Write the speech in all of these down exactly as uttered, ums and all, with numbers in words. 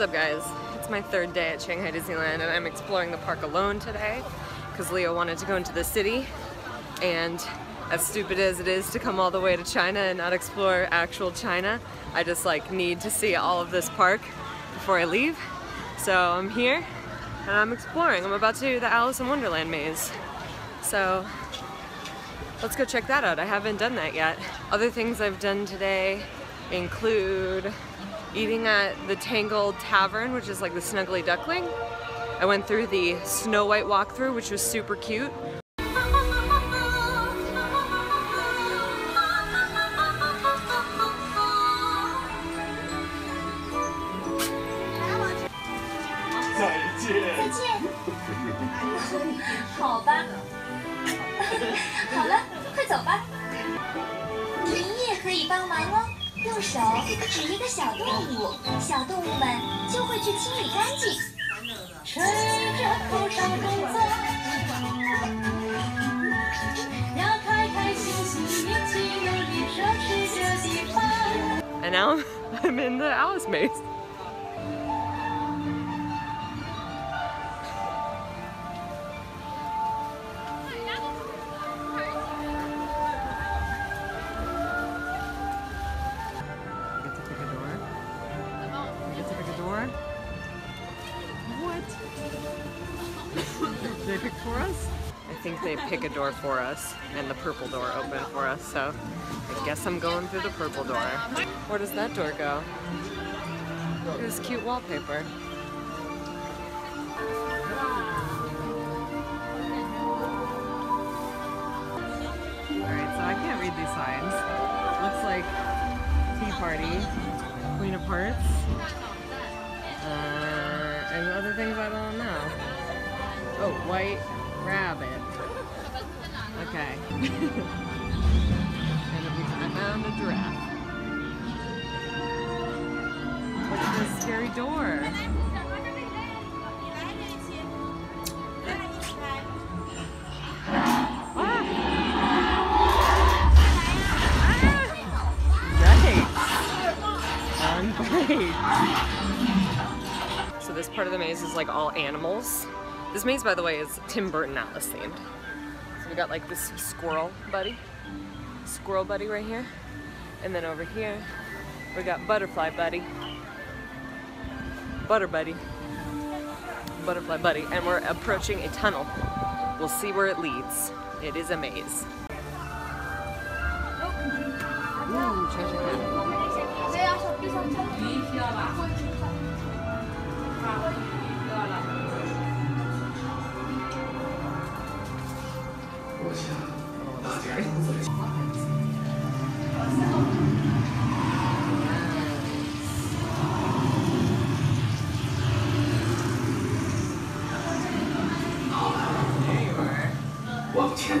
What's up, guys? It's my third day at Shanghai Disneyland and I'm exploring the park alone today because Leo wanted to go into the city, and as stupid as it is to come all the way to China and not explore actual China, I just like need to see all of this park before I leave. So I'm here and I'm exploring. I'm about to do the Alice in Wonderland maze. So let's go check that out. I haven't done that yet. Other things I've done today include eating at the Tangled Tavern, which is like the Snuggly Duckling. I went through the Snow White walkthrough, which was super cute. And now I'm in the Alice maze. They pick a door for us, and the purple door opened for us, so I guess I'm going through the purple door. Where does that door go? Look at this cute wallpaper. Alright, so I can't read these signs. It looks like Tea Party, Queen of Hearts, uh, and other things I don't know. Oh, White Rabbit. Okay. And I found a giraffe. Look at this scary door. Ah! Right. So this part of the maze is like all animals. This maze, by the way, is Tim Burton Alice themed. So we got like this squirrel buddy, squirrel buddy right here. And then over here, we got butterfly buddy, butter buddy, butterfly buddy. And we're approaching a tunnel. We'll see where it leads. It is a maze. Ooh, treasure cove. Hmm. So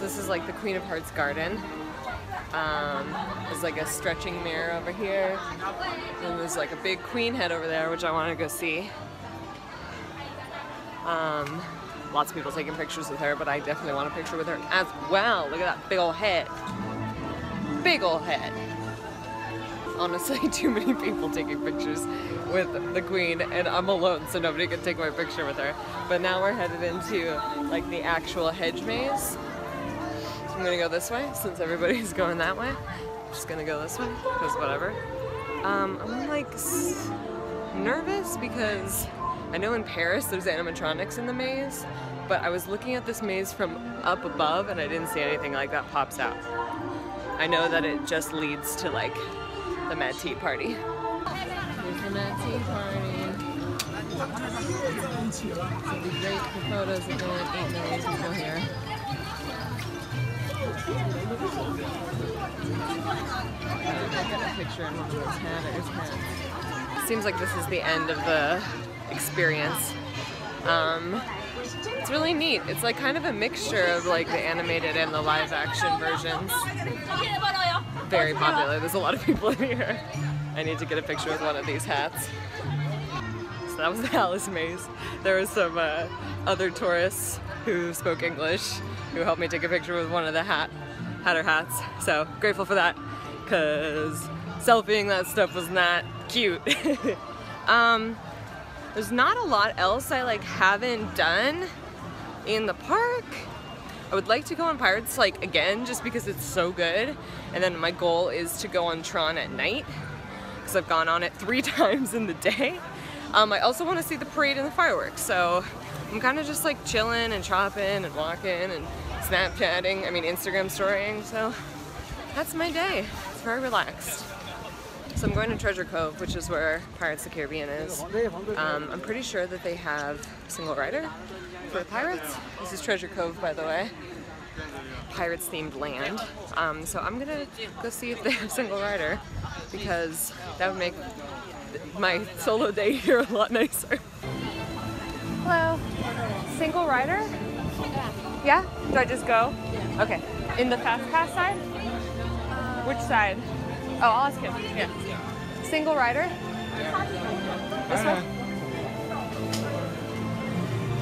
this is like the Queen of Hearts garden. Um, there's like a stretching mirror over here, and there's like a big queen head over there, which I want to go see. Um, lots of people taking pictures with her, but I definitely want a picture with her as well. Look at that big old head. Big old head. Honestly, too many people taking pictures with the queen, and I'm alone, so nobody could take my picture with her. But now we're headed into like the actual hedge maze. So I'm gonna go this way since everybody's going that way. I'm just gonna go this way because whatever. Um, I'm like s nervous because I know in Paris there's animatronics in the maze, but I was looking at this maze from up above and I didn't see anything like that pops out. I know that it just leads to like the Mad Tea Party. Here's the Mad Tea Party. So we great for photos of only eight million people here. I got a picture in one of those hats. Seems like this is the end of the experience. Um, it's really neat. It's like kind of a mixture of like the animated and the live action versions. Very popular. There's a lot of people in here. I need to get a picture with one of these hats. So that was the Alice Maze. There was some uh, other tourists who spoke English who helped me take a picture with one of the hat, hatter hats. So grateful for that, because selfieing that stuff was not cute. um, there's not a lot else I like haven't done in the park. I would like to go on Pirates like again just because it's so good, and then my goal is to go on Tron at night because I've gone on it three times in the day. Um, I also want to see the parade and the fireworks, so I'm kind of just like chilling and chopping and walking and Snapchatting, I mean Instagram storying, so that's my day. It's very relaxed. So I'm going to Treasure Cove, which is where Pirates of the Caribbean is. Um, I'm pretty sure that they have single rider for Pirates. This is Treasure Cove, by the way. Pirates themed land. Um, so I'm gonna go see if they have single rider, because that would make my solo day here a lot nicer. Hello. Single rider? Yeah? Do I just go? Yeah. Okay. In the fast pass side? Uh, Which side? Oh, I'll ask him. Yeah. Single rider? Yeah. This one?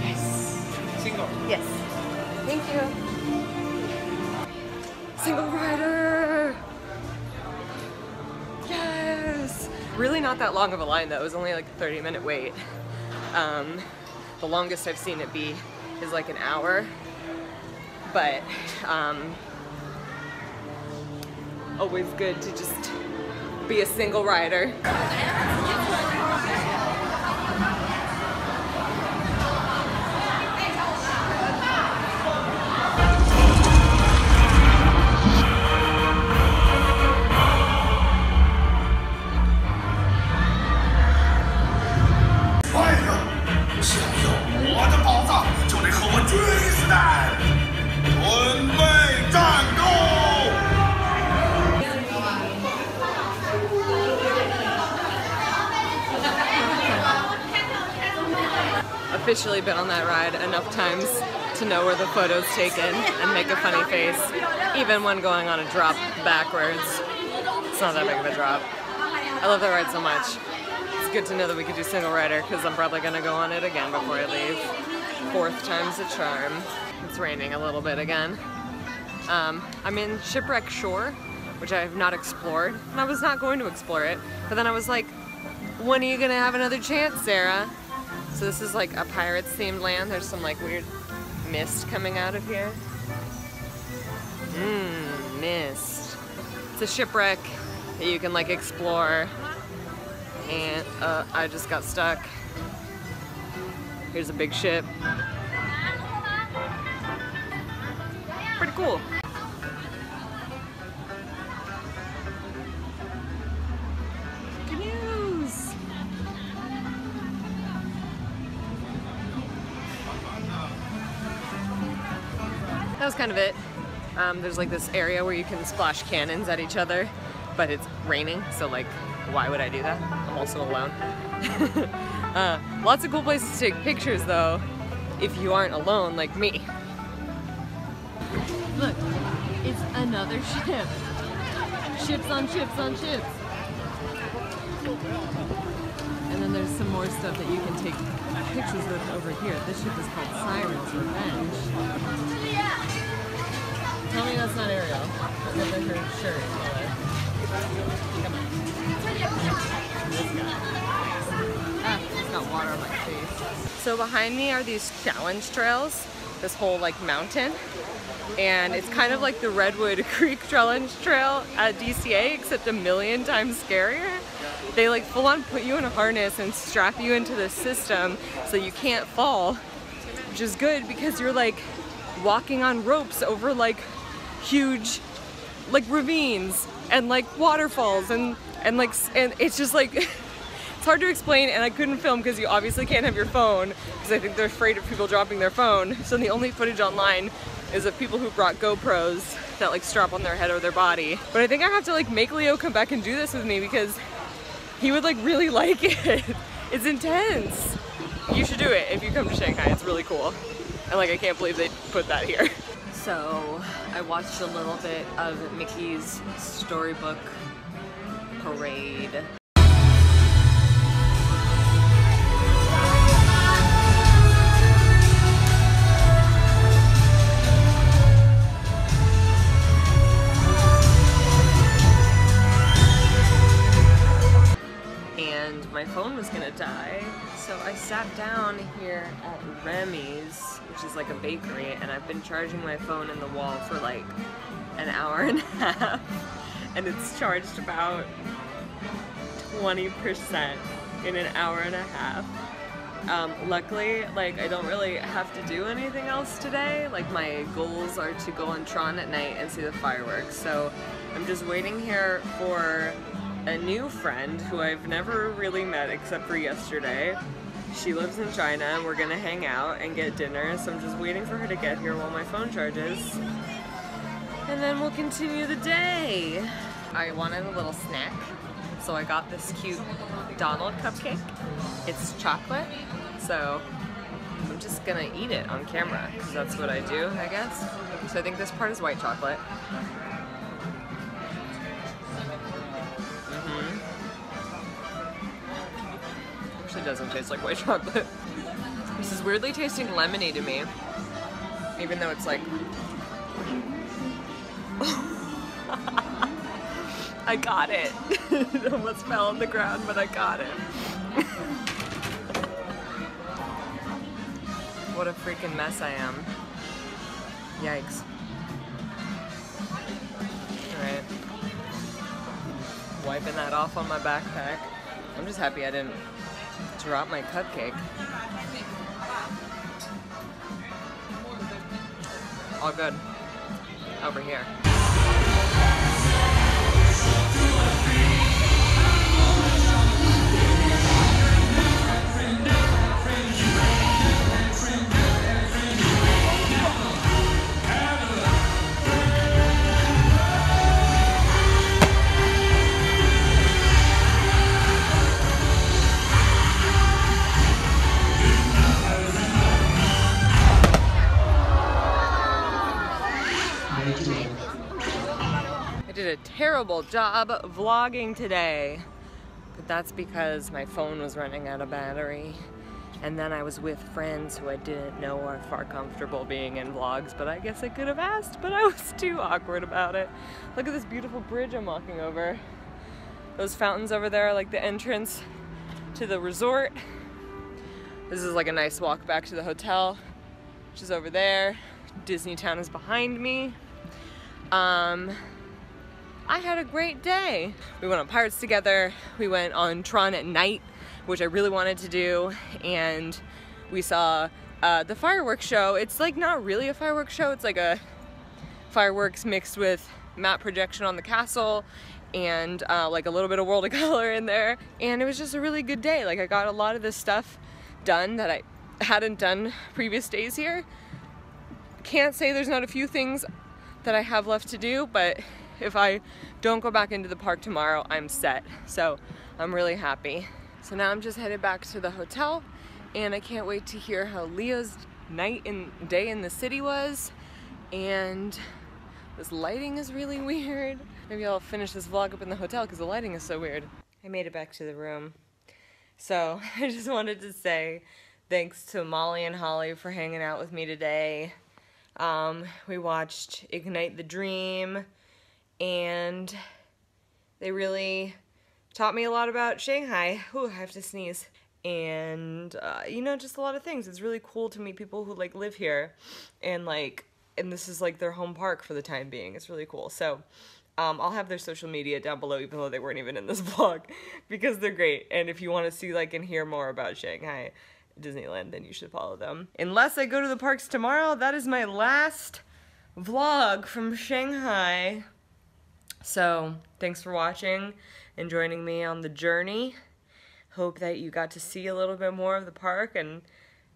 Yes. Single. Yes. Thank you. Single rider! Yes! Really not that long of a line though. It was only like a thirty minute wait. Um, the longest I've seen it be is like an hour. But um, always good to just be a single rider. Officially been on that ride enough times to know where the photo's taken and make a funny face, even when going on a drop backwards. It's not that big of a drop. I love that ride so much. It's good to know that we could do single rider, because I'm probably gonna go on it again before I leave. Fourth time's a charm. It's raining a little bit again. Um, I'm in Shipwreck Shore, which I have not explored, and I was not going to explore it, but then I was like, when are you gonna have another chance, Sarah? So this is like a Pirates themed land. There's some like weird mist coming out of here. Mmm, mist. It's a shipwreck that you can like explore. And uh, I just got stuck. Here's a big ship. Pretty cool. That was kind of it. Um, there's like this area where you can splash cannons at each other, but it's raining, so like, why would I do that? I'm also alone. uh, lots of cool places to take pictures though, if you aren't alone like me. Look, it's another ship. Ships on ships on ships. And then there's some more stuff that you can take pictures with over here. This ship is called Siren's Revenge. Tell me that's not Ariel. That's her shirt. Come on. Ah, it's got water on my face. So behind me are these challenge trails, this whole like mountain. And it's kind of like the Redwood Creek Challenge Trail at D C A, except a million times scarier. They like full on put you in a harness and strap you into this system so you can't fall, which is good because you're like walking on ropes over like huge like ravines and like waterfalls and and like and it's just like it's hard to explain, and I couldn't film because you obviously can't have your phone, because I think they're afraid of people dropping their phone, so the only footage online is of people who brought GoPros that like strap on their head or their body. But I think I have to like make Leo come back and do this with me, because he would like really like it. It's intense. You should do it if you come to Shanghai, it's really cool. And like, I can't believe they put that here. So I watched a little bit of Mickey's Storybook Parade. My phone was gonna die, so I sat down here at Remy's, which is like a bakery, and I've been charging my phone in the wall for like an hour and a half, and it's charged about twenty percent in an hour and a half. Um, luckily, like, I don't really have to do anything else today. Like, my goals are to go on Tron at night and see the fireworks, so I'm just waiting here for a new friend who I've never really met except for yesterday. She lives in China and we're gonna hang out and get dinner, so I'm just waiting for her to get here while my phone charges. And then we'll continue the day. I wanted a little snack, so I got this cute Donald cupcake. It's chocolate, so I'm just gonna eat it on camera, because that's what I do, I guess. So I think this part is white chocolate. It doesn't taste like white chocolate. This is weirdly tasting lemony to me, even though it's like I got it. It almost fell on the ground, but I got it. What a freaking mess I am. Yikes. Alright. Wiping that off on my backpack. I'm just happy I didn't drop my cupcake. All good. Over here. Terrible job vlogging today, but that's because my phone was running out of battery, and then I was with friends who I didn't know are far comfortable being in vlogs, but I guess I could have asked, but I was too awkward about it. Look at this beautiful bridge I'm walking over. Those fountains over there are like the entrance to the resort. This is like a nice walk back to the hotel, which is over there. Disneytown is behind me. Um, I had a great day. We went on Pirates together, we went on Tron at night, which I really wanted to do, and we saw uh, the fireworks show. It's like not really a fireworks show, it's like a fireworks mixed with map projection on the castle and uh, like a little bit of World of Color in there, and it was just a really good day. Like, I got a lot of this stuff done that I hadn't done previous days here. Can't say there's not a few things that I have left to do, but if I don't go back into the park tomorrow, I'm set. So I'm really happy. So now I'm just headed back to the hotel, and I can't wait to hear how Leo's night and day in the city was. And this lighting is really weird. Maybe I'll finish this vlog up in the hotel because the lighting is so weird. I made it back to the room. So I just wanted to say thanks to Molly and Holly for hanging out with me today. Um, we watched Ignite the Dream, and they really taught me a lot about Shanghai. Ooh, I have to sneeze. And, uh, you know, just a lot of things. It's really cool to meet people who, like, live here. And, like, and this is, like, their home park for the time being. It's really cool. So, um, I'll have their social media down below, even though they weren't even in this vlog, because they're great. And if you want to see, like, and hear more about Shanghai Disneyland, then you should follow them. Unless I go to the parks tomorrow, that is my last vlog from Shanghai. So, thanks for watching and joining me on the journey. Hope that you got to see a little bit more of the park and,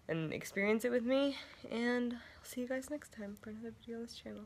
and experience it with me. And I'll see you guys next time for another video on this channel.